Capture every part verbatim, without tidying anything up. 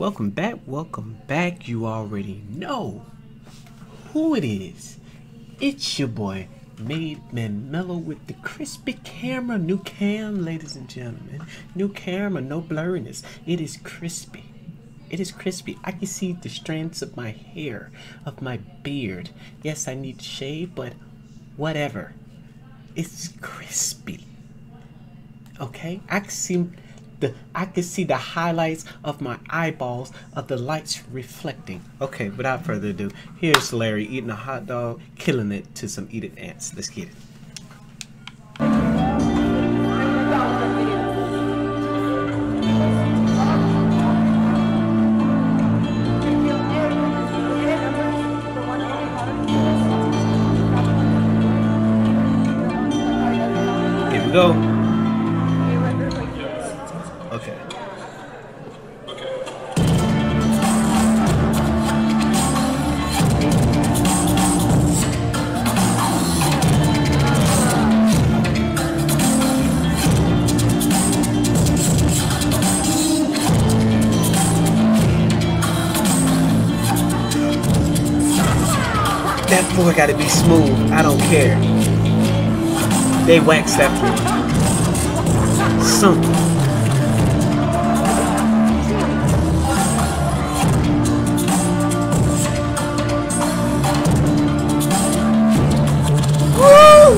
Welcome back, welcome back. You already know who it is. It's your boy, MadeMenMelo, with the crispy camera. New cam, ladies and gentlemen. New camera, no blurriness. It is crispy. It is crispy. I can see the strands of my hair, of my beard. Yes, I need to shave, but whatever. It's crispy. Okay? I can see the I can see the highlights of my eyeballs of the lights reflecting. Okay, without further ado, here's Larry eating a hot dog, killing it to some eat it ants. Let's get it. Go. Okay. That boy gotta be smooth. I don't care. They wax that one. Something. Woo!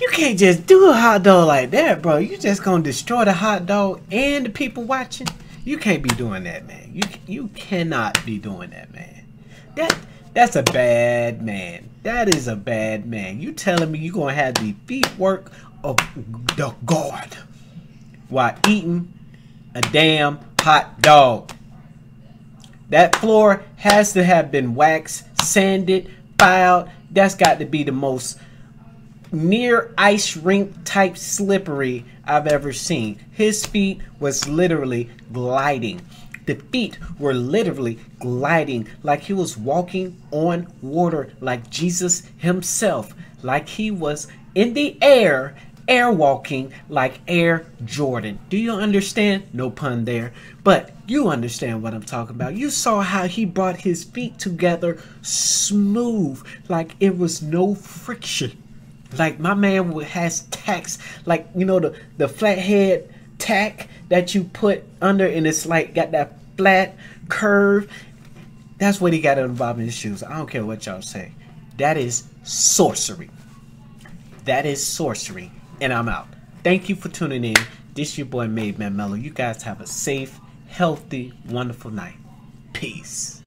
You can't just do a hot dog like that, bro. You just gonna destroy the hot dog and the people watching. You can't be doing that, man. You you cannot be doing that, man. That that's a bad man. That is a bad man. You telling me you gonna have the feet work of the God while eating a damn hot dog? That floor has to have been waxed, sanded, filed. That's got to be the most near ice rink type slippery I've ever seen. His feet was literally gliding. The feet were literally gliding like he was walking on water, like Jesus himself, like he was in the air, air walking like Air Jordan. Do you understand? No pun there, but you understand what I'm talking about. You saw how he brought his feet together smooth, like it was no friction. Like my man has tacks, like, you know, the, the flathead tack that you put under and it's like got that flat curve. That's what he got involved in his shoes. I don't care what y'all say. That is sorcery. That is sorcery. And I'm out. Thank you for tuning in. This is your boy, MadeMenMelo. You guys have a safe, healthy, wonderful night. Peace.